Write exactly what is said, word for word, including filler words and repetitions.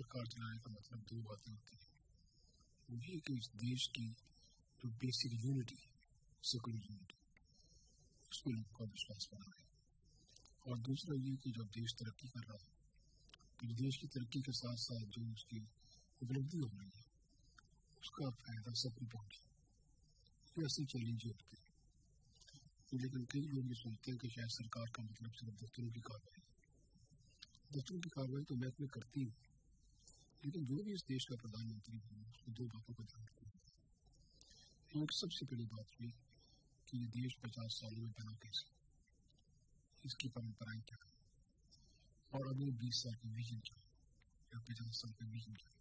सरकार चलाने का मतलब दो बातें होती हैं, वो ये कि इस देश की जो बेसिक यूनिटी सेकुलर यूनिटी उस पर लोग का विश्वास बना है, और दूसरा ये कि जब देश तरक्की कर रहा है तो देश की तरक्की के साथ साथ जो उसकी उपलब्धि हो रही है उसका फायदा सबको पहुँचे। ये ऐसे चैलेंजेज होते हैं, लेकिन कई लोग ये सोचते हैं कि शायद सरकार का मतलब सिर्फ दफ्तरों की कार्रवाई है। दफ्तरों की कार्रवाई तो महकमे करती है, लेकिन जो भी इस देश का प्रधानमंत्री है उसको दो बातों का ध्यान रखना। एक, सबसे पहली बात ये कि ये देश पचास सालों में बना कैसे, इसकी परंपराएं क्या है, और अगले बीस साल का विजन क्या है या पचास साल का विजन क्या है।